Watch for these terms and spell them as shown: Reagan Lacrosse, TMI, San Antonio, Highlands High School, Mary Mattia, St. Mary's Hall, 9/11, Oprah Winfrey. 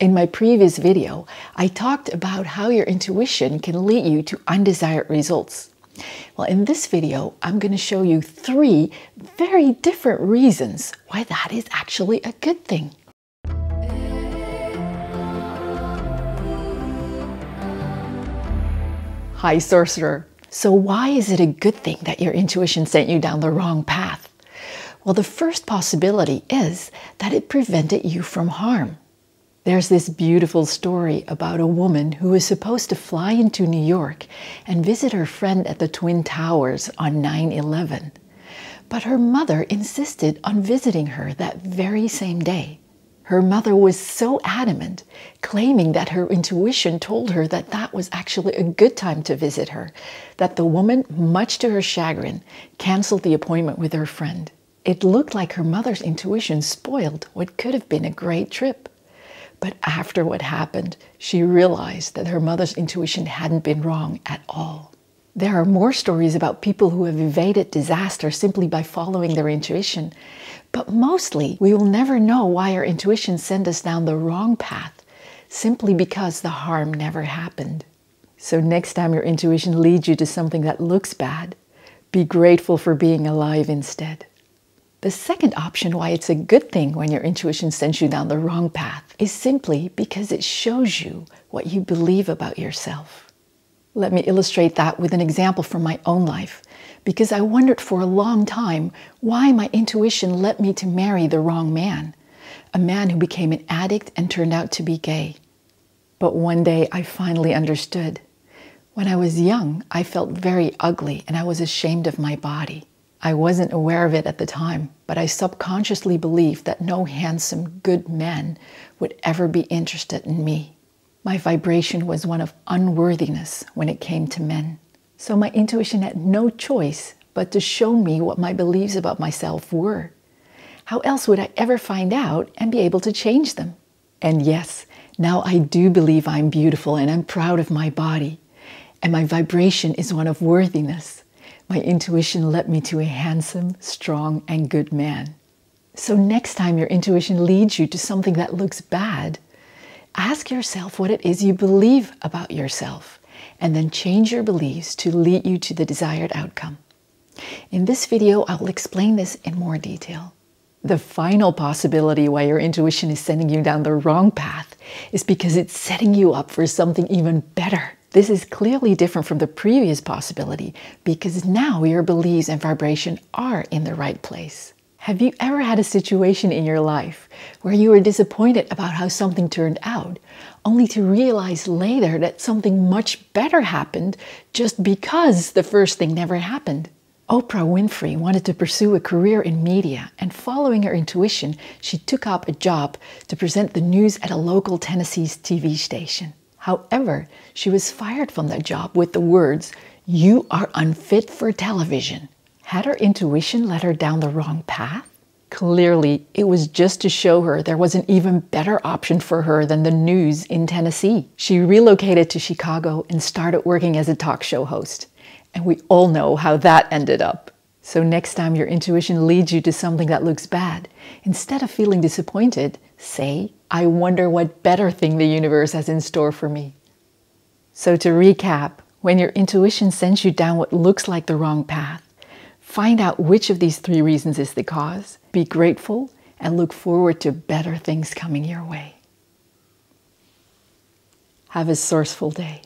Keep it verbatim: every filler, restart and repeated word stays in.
In my previous video, I talked about how your intuition can lead you to undesired results. Well, in this video, I'm going to show you three very different reasons why that is actually a good thing. Hi, Sorcerer. So why is it a good thing that your intuition sent you down the wrong path? Well, the first possibility is that it prevented you from harm. There's this beautiful story about a woman who was supposed to fly into New York and visit her friend at the Twin Towers on nine eleven. But her mother insisted on visiting her that very same day. Her mother was so adamant, claiming that her intuition told her that that was actually a good time to visit her, that the woman, much to her chagrin, canceled the appointment with her friend. It looked like her mother's intuition spoiled what could have been a great trip. But after what happened, she realized that her mother's intuition hadn't been wrong at all. There are more stories about people who have evaded disaster simply by following their intuition. But mostly, we will never know why our intuition sent us down the wrong path, simply because the harm never happened. So next time your intuition leads you to something that looks bad, be grateful for being alive instead. The second option why it's a good thing when your intuition sends you down the wrong path is simply because it shows you what you believe about yourself. Let me illustrate that with an example from my own life, because I wondered for a long time why my intuition led me to marry the wrong man, a man who became an addict and turned out to be gay. But one day I finally understood. When I was young, I felt very ugly and I was ashamed of my body. I wasn't aware of it at the time, but I subconsciously believed that no handsome, good man would ever be interested in me. My vibration was one of unworthiness when it came to men. So my intuition had no choice but to show me what my beliefs about myself were. How else would I ever find out and be able to change them? And yes, now I do believe I'm beautiful and I'm proud of my body. And my vibration is one of worthiness. My intuition led me to a handsome, strong, and good man. So next time your intuition leads you to something that looks bad, ask yourself what it is you believe about yourself, and then change your beliefs to lead you to the desired outcome. In this video, I will explain this in more detail. The final possibility why your intuition is sending you down the wrong path is because it's setting you up for something even better. This is clearly different from the previous possibility because now your beliefs and vibration are in the right place. Have you ever had a situation in your life where you were disappointed about how something turned out, only to realize later that something much better happened just because the first thing never happened? Oprah Winfrey wanted to pursue a career in media, and following her intuition, she took up a job to present the news at a local Tennessee's T V station. However, she was fired from that job with the words, "You are unfit for television." Had her intuition led her down the wrong path? Clearly, it was just to show her there was an even better option for her than the news in Tennessee. She relocated to Chicago and started working as a talk show host. And we all know how that ended up. So next time your intuition leads you to something that looks bad, instead of feeling disappointed, say, "I wonder what better thing the universe has in store for me." So to recap, when your intuition sends you down what looks like the wrong path, find out which of these three reasons is the cause, be grateful, and look forward to better things coming your way. Have a sourceful day.